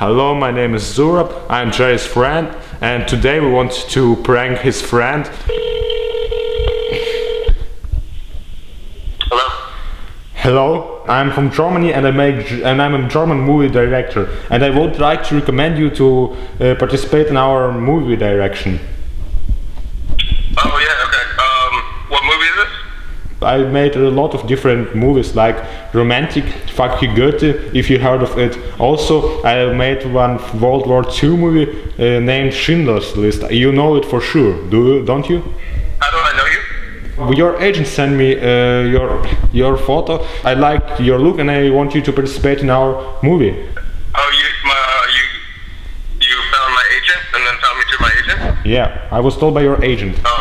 Hello, my name is Zurab, I'm Jerry's friend, and today we want to prank his friend. Hello. Hello, I'm from Germany and I'm a German movie director, and I would like to recommend you to participate in our movie direction. Oh yeah, okay. What movie is this? I made a lot of different movies, like romantic, Fuck You Goethe, if you heard of it. Also, I made one World War II movie named Schindler's List. You know it for sure, don't you? How do I know you? Your agent sent me your photo. I like your look and I want you to participate in our movie. Oh, you found my agent and then found me to my agent? Yeah, I was told by your agent. Oh.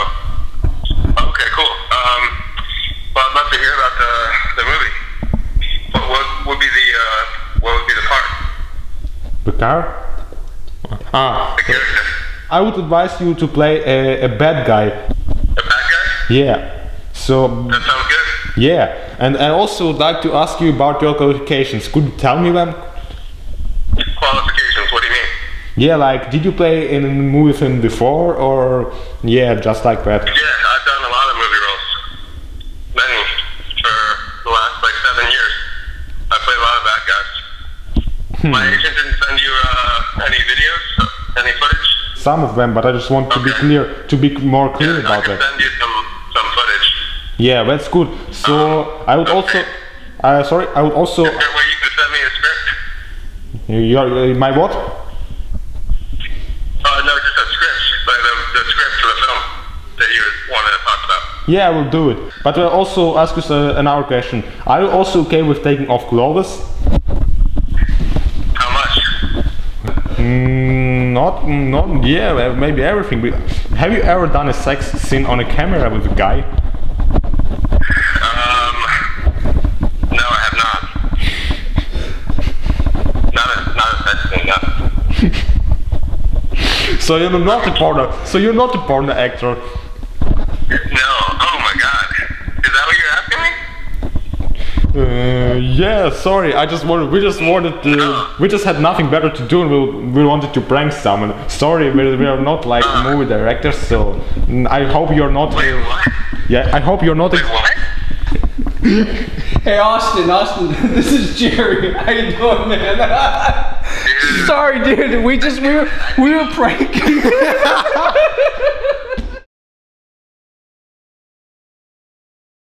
I would advise you to play a bad guy. A bad guy? Yeah. So that sounds good. Yeah, and I also would like to ask you about your qualifications. Could you tell me them? Qualifications? What do you mean? Yeah, like did you play in a movie with him before, or yeah, just like that? Yeah, I've done a lot of movie roles. Many for the last like 7 years. I played a lot of bad guys. My agent didn't send you any videos, any footage? Some of them, but I just want to be clear, more clear about that. I can send you some footage. Yeah, that's good. So I would also, sorry, I would also. Is there a way you can send me a script? My what? No, just a script, like the script for the film that you wanted to talk about. Yeah, I will do it. But I'll also ask you another question. Are you also okay with taking off clothes? Not yeah, maybe everything. But have you ever done a sex scene on a camera with a guy? No, I have not. Not a sex scene, no. So you're not a porno. So you're not a porno actor. No. Oh my God. Is that what you're asking me? Yeah, sorry. We just had nothing better to do, and we wanted to prank someone. Sorry, we are not like movie directors, so I hope you're not. Wait, what? Yeah, I hope you're not. Wait, what? Hey, Austin, this is Jerry. How you doing, man? Sorry, dude. We were pranking.